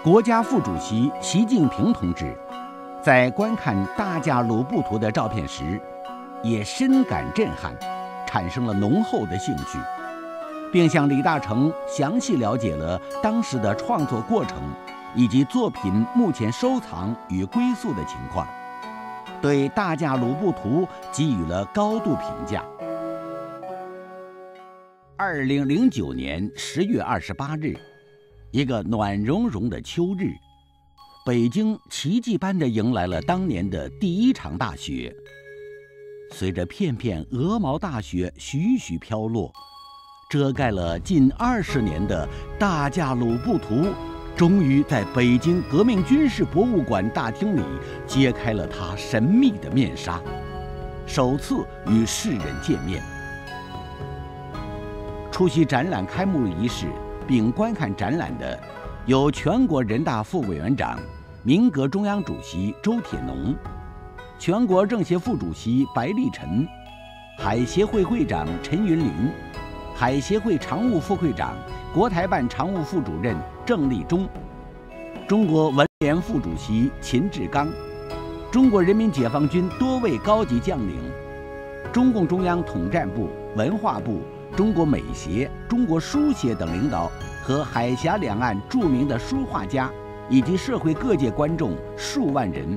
国家副主席习近平同志在观看大架鲁布图的照片时，也深感震撼，产生了浓厚的兴趣，并向李大成详细了解了当时的创作过程以及作品目前收藏与归宿的情况，对大架鲁布图给予了高度评价。2009年10月28日，一个暖融融的秋日，北京奇迹般地迎来了当年的第一场大雪。随着片片鹅毛大雪徐徐飘落，遮盖了近20年的大架鲁布图，终于在北京革命军事博物馆大厅里揭开了它神秘的面纱，首次与世人见面。出席展览开幕仪式并观看展览的，有全国人大副委员长、民革中央主席周铁农，全国政协副主席白立晨，海协会会长陈云林，海协会常务副会长、国台办常务副主任郑立忠，中国文联副主席秦志刚，中国人民解放军多位高级将领，中共中央统战部、文化部、中国美协、中国书协等领导和海峡两岸著名的书画家以及社会各界观众数万人